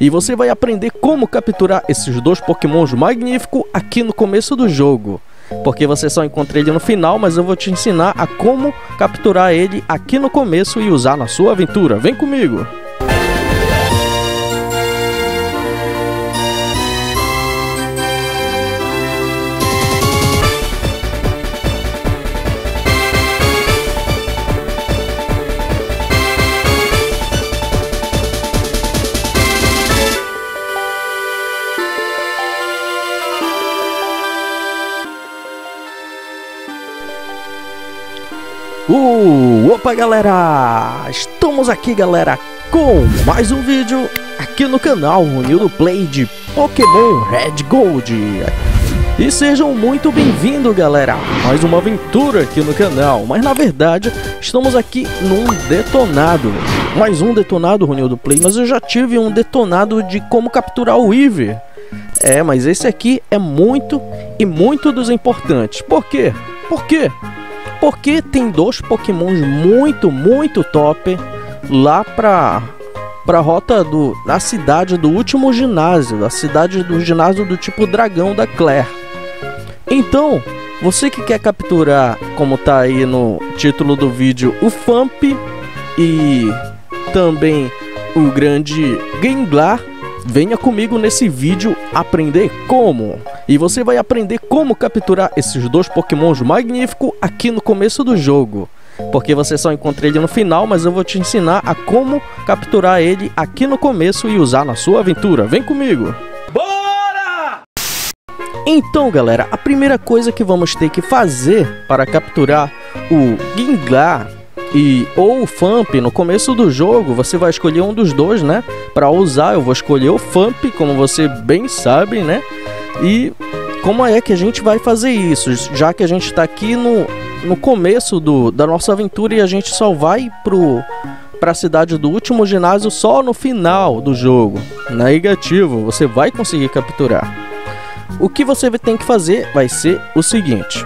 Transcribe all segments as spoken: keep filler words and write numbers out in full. E você vai aprender como capturar esses dois Pokémons magníficos aqui no começo do jogo, porque você só encontra ele no final, mas eu vou te ensinar a como capturar ele aqui no começo e usar na sua aventura. Vem comigo! Uh, opa galera, estamos aqui galera com mais um vídeo aqui no canal Runildo Play de Pokémon Red Gold. E sejam muito bem-vindos galera, mais uma aventura aqui no canal. Mas na verdade estamos aqui num detonado, mais um detonado Runildo Play, mas eu já tive um detonado de como capturar o Eevee. É, mas esse aqui é muito e muito dos importantes. Por quê? Por quê? Porque tem dois Pokémons muito, muito top lá pra, pra rota do, da cidade do último ginásio, da cidade do ginásio do tipo dragão da Claire. Então, você que quer capturar, como tá aí no título do vídeo, o Phanpy e também o grande Gingá, venha comigo nesse vídeo aprender como. E você vai aprender como capturar esses dois Pokémons magníficos aqui no começo do jogo, porque você só encontra ele no final, mas eu vou te ensinar a como capturar ele aqui no começo e usar na sua aventura. Vem comigo! Bora! Então galera, a primeira coisa que vamos ter que fazer para capturar o Gingá E, ou o Phanpy no começo do jogo, você vai escolher um dos dois, né? Para usar, eu vou escolher o Phanpy, como você bem sabe, né? E como é que a gente vai fazer isso? Já que a gente está aqui no, no começo do, da nossa aventura e a gente só vai para a cidade do último ginásio só no final do jogo. Negativo, você vai conseguir capturar. O que você tem que fazer vai ser o seguinte...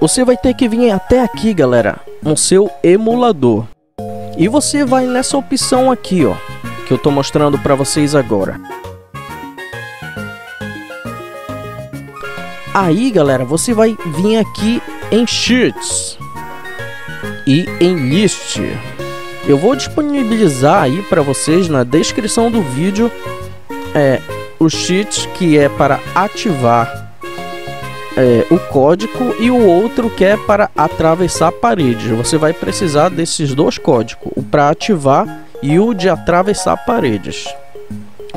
Você vai ter que vir até aqui, galera, no seu emulador. E você vai nessa opção aqui, ó, que eu tô mostrando para vocês agora. Aí, galera, você vai vir aqui em Sheets e em List. Eu vou disponibilizar aí para vocês na descrição do vídeo é o Sheets que é para ativar É, o código e o outro que é para atravessar paredes. Você vai precisar desses dois códigos, o para ativar e o de atravessar paredes.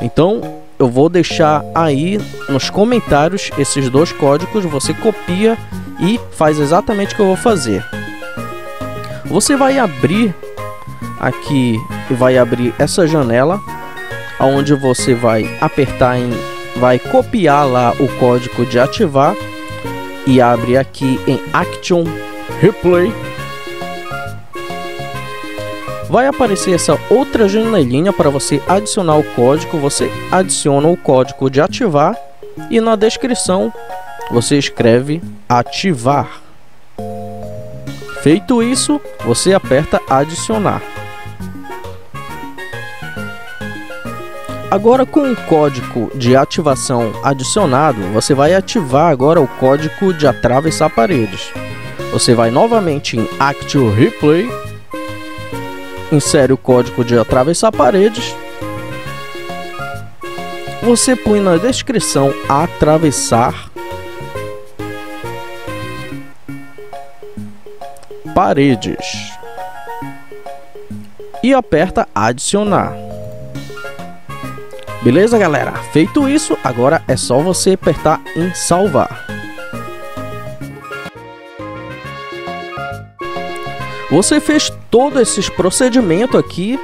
Então eu vou deixar aí nos comentários esses dois códigos, você copia e faz exatamente o que eu vou fazer. Você vai abrir aqui e vai abrir essa janela onde você vai apertar em, vai copiar lá o código de ativar e abre aqui em Action Replay. Vai aparecer essa outra janelinha para você adicionar o código. Você adiciona o código de ativar e na descrição você escreve ativar. Feito isso, você aperta adicionar. Agora com o código de ativação adicionado, você vai ativar agora o código de atravessar paredes. Você vai novamente em Action Replay, insere o código de atravessar paredes. Você põe na descrição atravessar paredes e aperta adicionar. Beleza galera? Feito isso, agora é só você apertar em salvar. Você fez todos esses procedimentos aqui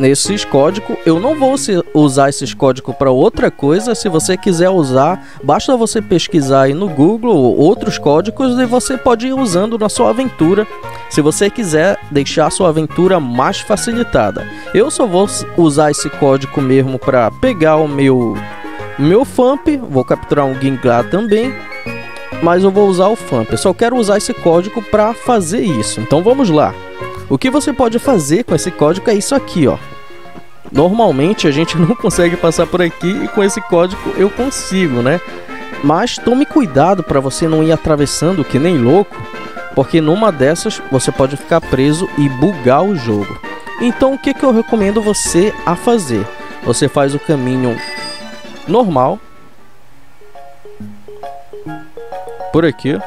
nesses códigos. Eu não vou usar esses códigos para outra coisa. Se você quiser usar, basta você pesquisar aí no Google outros códigos e você pode ir usando na sua aventura, se você quiser deixar a sua aventura mais facilitada. Eu só vou usar esse código mesmo para pegar o meu meu Phanpy. Vou capturar um Gingá também, mas eu vou usar o Phanpy. Eu só quero usar esse código para fazer isso. Então vamos lá. O que você pode fazer com esse código é isso aqui, ó. Normalmente a gente não consegue passar por aqui e com esse código eu consigo, né? Mas tome cuidado para você não ir atravessando que nem louco, porque numa dessas você pode ficar preso e bugar o jogo. Então o que que eu recomendo você a fazer? Você faz o caminho normal, por aqui,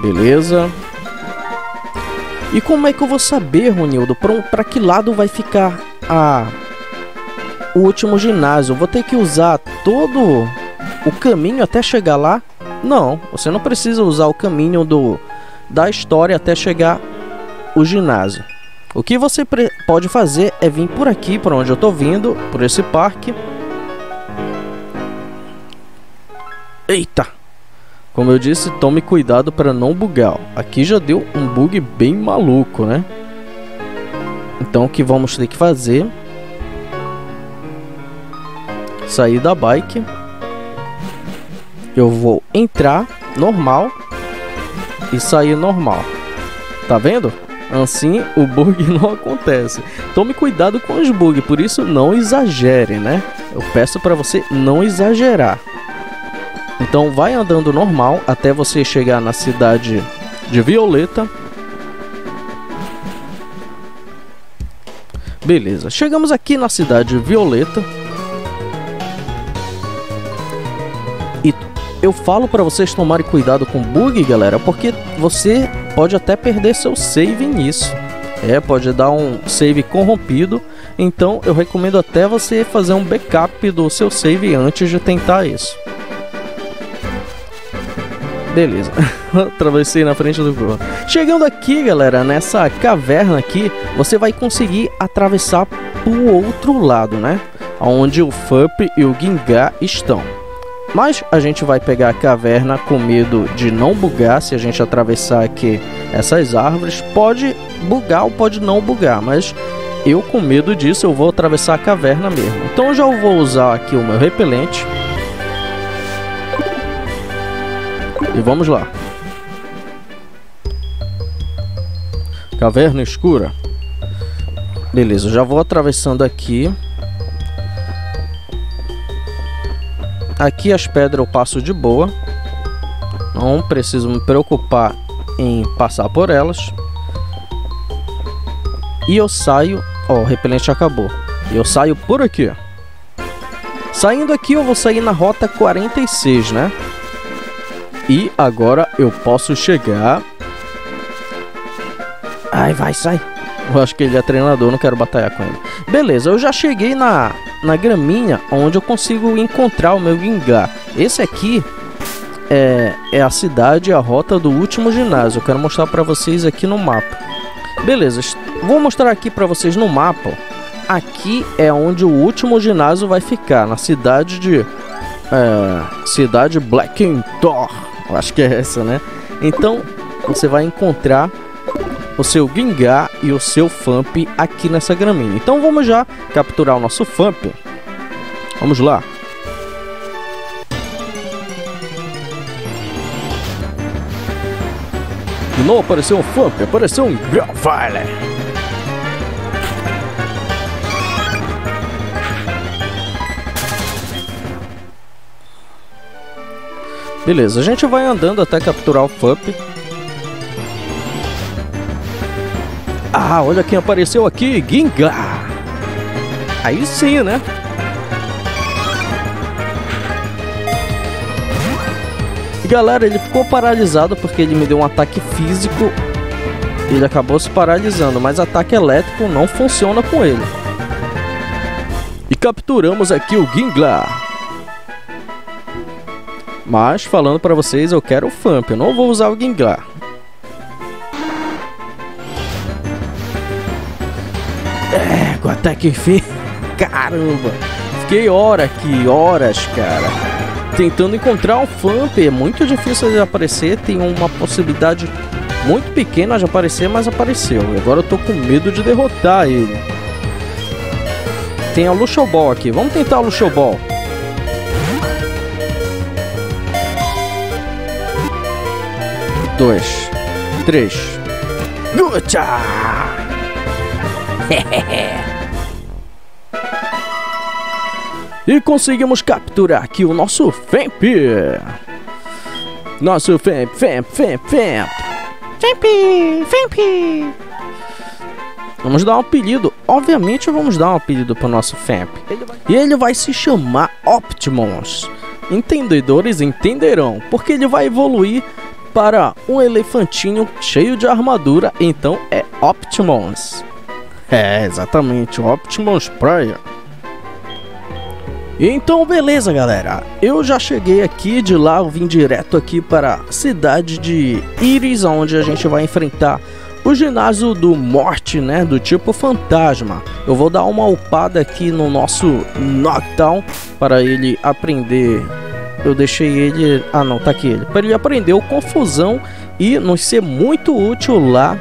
beleza. E como é que eu vou saber, Runildo, para que lado vai ficar a... o último ginásio? Vou ter que usar todo o caminho até chegar lá? Não, você não precisa usar o caminho do... da história até chegar o ginásio. O que você pode fazer é vir por aqui, por onde eu tô vindo, por esse parque. Eita! Como eu disse, tome cuidado para não bugar. Aqui já deu um bug bem maluco, né? Então o que vamos ter que fazer? Sair da bike. Eu vou entrar normal e sair normal. Tá vendo? Assim o bug não acontece. Tome cuidado com os bugs, por isso não exagere, né? Eu peço para você não exagerar. Então vai andando normal até você chegar na cidade de Violeta. Beleza, chegamos aqui na cidade de Violeta. E eu falo para vocês tomarem cuidado com bug, galera, porque você pode até perder seu save nisso. É, pode dar um save corrompido. Então eu recomendo até você fazer um backup do seu save antes de tentar isso. Beleza, atravessei na frente do grupo. Chegando aqui, galera, nessa caverna aqui, você vai conseguir atravessar pro outro lado, né? Onde o Phanpy e o Gingá estão. Mas a gente vai pegar a caverna com medo de não bugar. Se a gente atravessar aqui essas árvores, pode bugar ou pode não bugar. Mas eu, com medo disso, eu vou atravessar a caverna mesmo. Então já vou usar aqui o meu repelente. E vamos lá. Caverna escura. Beleza, eu já vou atravessando aqui. Aqui as pedras eu passo de boa. Não preciso me preocupar em passar por elas. E eu saio... Ó, o repelente acabou. Eu saio por aqui. Saindo aqui eu vou sair na rota quarenta e seis, né? E agora eu posso chegar... Ai, vai, sai. Eu acho que ele é treinador, não quero batalhar com ele. Beleza, eu já cheguei na, na graminha onde eu consigo encontrar o meu Gingá. Esse aqui é, é a cidade, a rota do último ginásio. Eu quero mostrar pra vocês aqui no mapa. Beleza, vou mostrar aqui pra vocês no mapa. Aqui é onde o último ginásio vai ficar, na cidade de... É, cidade Blackthor. Eu acho que é essa, né? Então, você vai encontrar o seu Gingá e o seu Phanpy aqui nessa graminha. Então vamos já capturar o nosso Phanpy. Vamos lá. De novo apareceu um Phanpy, apareceu um Gravile. Beleza, a gente vai andando até capturar o Phanpy. Ah, olha quem apareceu aqui, Gingá. Aí sim, né? Galera, ele ficou paralisado porque ele me deu um ataque físico. Ele acabou se paralisando, mas ataque elétrico não funciona com ele. E capturamos aqui o Gingá. Mas, falando pra vocês, eu quero o Phanpy, eu não vou usar o Gingá. Até que enfim, caramba, fiquei horas aqui, horas, cara, tentando encontrar um Phanpy. É muito difícil de aparecer, tem uma possibilidade muito pequena de aparecer, mas apareceu. E agora eu tô com medo de derrotar ele. Tem a Luxo Ball aqui, vamos tentar o Luxo Ball. dois, três. Lucha! E conseguimos capturar aqui o nosso Phanpy. Nosso Phanpy, Phanpy, Phanpy, Phanpy, Phanpy. Vamos dar um apelido. Obviamente vamos dar um apelido para o nosso Phanpy. E ele vai se chamar Optimus. Entendedores entenderão, porque ele vai evoluir para um elefantinho cheio de armadura, então é Optimus. É, exatamente, o Optimus Prime. Então, beleza, galera. Eu já cheguei aqui, de lá eu vim direto aqui para a cidade de Iris, onde a gente vai enfrentar o ginásio do Morte, né, do tipo fantasma. Eu vou dar uma upada aqui no nosso Nocturne para ele aprender. Eu deixei ele... Ah, não, tá aqui ele. Para ele aprender o Confusão e nos ser muito útil lá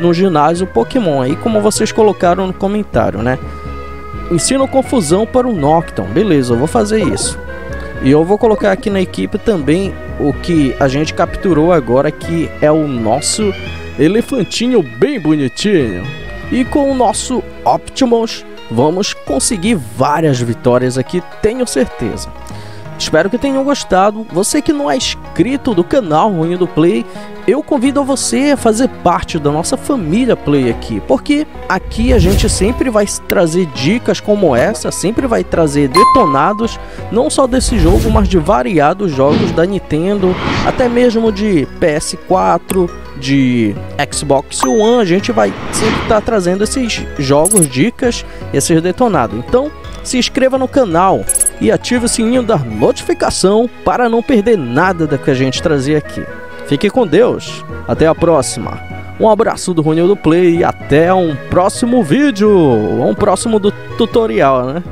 no ginásio Pokémon. Aí, como vocês colocaram no comentário, né? Ensina o Confusão para o Nocturne. Beleza, eu vou fazer isso. E eu vou colocar aqui na equipe também o que a gente capturou agora, que é o nosso elefantinho bem bonitinho. E com o nosso Optimus vamos conseguir várias vitórias aqui, tenho certeza. Espero que tenham gostado. Você que não é inscrito do canal Runildo do Play, eu convido a você a fazer parte da nossa família Play aqui, porque aqui a gente sempre vai trazer dicas como essa, sempre vai trazer detonados, não só desse jogo, mas de variados jogos da Nintendo, até mesmo de P S quatro, de Xbox One. A gente vai sempre estar trazendo esses jogos, dicas, esses detonados. Então, se inscreva no canal e ative o sininho da notificação para não perder nada da que a gente trazer aqui. Fique com Deus, até a próxima. Um abraço do Runildo do Play e até um próximo vídeo, um próximo do tutorial, né?